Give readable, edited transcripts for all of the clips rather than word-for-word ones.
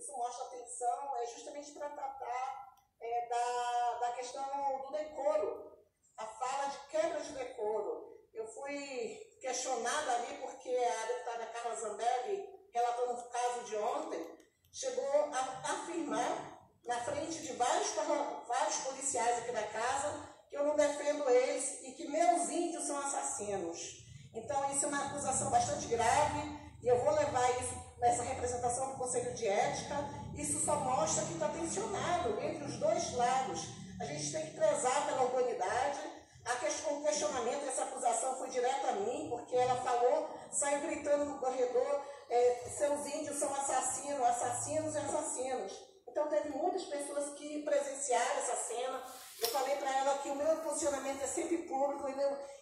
isso mostra atenção, é justamente para tratar da questão do decoro, a fala de quebra de decoro. Eu fui questionada ali porque a deputada Carla Zambelli, relatando o caso de ontem, chegou a afirmar na frente de vários policiais aqui da casa que eu não defendo eles e que meus índios são assassinos. Então isso é uma acusação bastante grave e eu vou levar isso nessa representação do Conselho de Ética. Isso só mostra que está tensionado entre os dois lados. A gente tem que prezar pela humanidade. O questionamento dessa acusação foi direto a mim, porque ela falou, saiu gritando no corredor, seus índios são assassinos, assassinos e assassinos. Então teve muitas pessoas que presenciaram essa cena. Eu falei para ela que o meu posicionamento é sempre público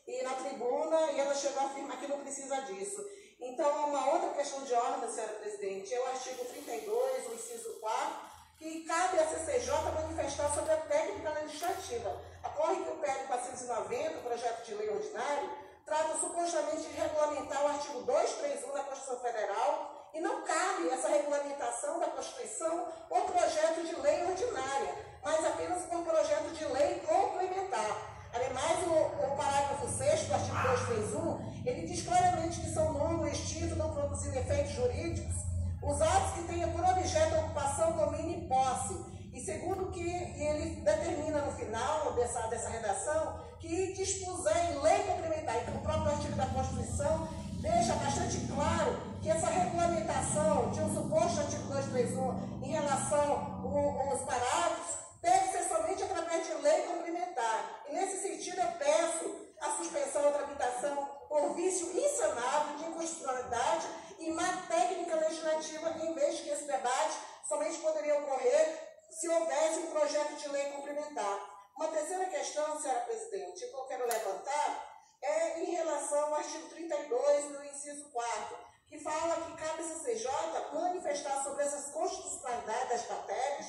e na tribuna, e ela chegou a afirmar que não precisa disso. Então, uma outra questão de ordem, senhora presidente, é o artigo 32, o inciso 4, que cabe à CCJ manifestar sobre a técnica legislativa. Ocorre que o PL 490, o projeto de lei ordinário, trata supostamente de regulamentar o artigo 231 da Constituição Federal e não cabe essa regulamentação da Constituição ou projeto de lei ordinária, mas apenas por projeto de lei complementar. Ademais, o parágrafo 6º do artigo 231, ele diz claramente que são nulos, extintos, não produzindo efeitos jurídicos, os atos que tenham por objeto a ocupação, domínio e posse. E segundo que ele determina no final dessa redação que dispuser em lei complementar, então o próprio artigo da Constituição deixa bastante claro que essa regulamentação de um suposto artigo 231 em relação aos parágrafos deve ser somente através de lei complementar. E nesse sentido eu peço a suspensão da tramitação por vício insanável de inconstitucionalidade e má técnica legislativa, em vez que esse debate somente poderia ocorrer se houvesse um projeto de lei complementar. Uma terceira questão, senhora presidente, que eu quero levantar é em relação ao artigo 32 do inciso 4, que fala que cabe à CCJ manifestar sobre essas constitucionalidades das matérias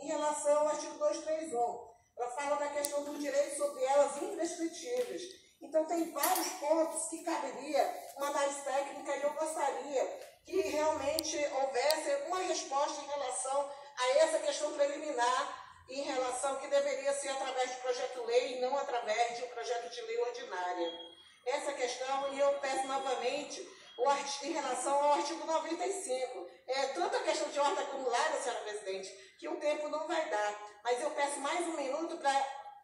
em relação ao artigo 231. Ela fala da questão do direito sobre elas imprescritíveis. Então, tem vários pontos que caberia uma análise técnica e eu gostaria que realmente houvesse uma resposta em relação a essa questão preliminar, em relação que deveria ser através de projeto-lei e não através de um projeto de lei ordinária. Essa questão, e eu peço novamente, em relação ao artigo 95. É tanta questão de ordem acumulada, senhora presidente, que o tempo não vai dar. Mas eu peço mais um minuto para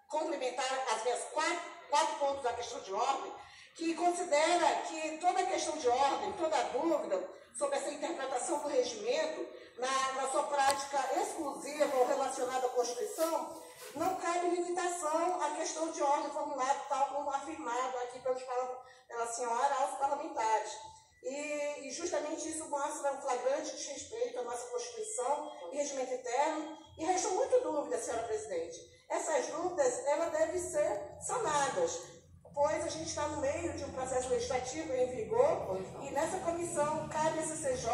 complementar as minhas quatro pontos da questão de ordem, que considera que toda questão de ordem, toda dúvida sobre essa interpretação do regimento, na sua prática exclusiva ou relacionada à Constituição, não cabe limitação à questão de ordem formulada, tal como afirmado aqui pela senhora aos parlamentares. E justamente isso mostra um flagrante desrespeito à nossa Constituição e regimento interno. E restam muitas dúvidas, senhora presidente. Essas dúvidas elas devem ser sanadas, pois a gente está no meio de um processo legislativo em vigor e nessa comissão cabe a CCJ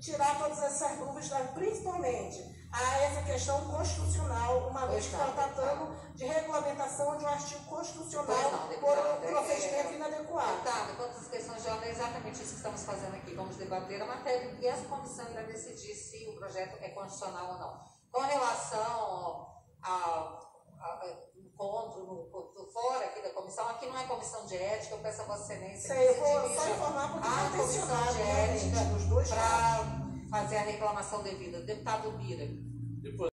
tirar todas essas dúvidas, principalmente a essa questão constitucional, uma vez que está tratando de regulamentação de um artigo constitucional por um procedimento inadequado. Deputada, quanto às questões de ordem, é exatamente isso que estamos fazendo aqui, vamos debater a matéria e essa comissão irá decidir se o projeto é constitucional ou não. Com relação ao encontro no fora aqui da comissão, aqui não é comissão de ética, eu peço a Vossa Excelência que se dirija à comissão de ética para fazer a reclamação devida. Deputado Bira.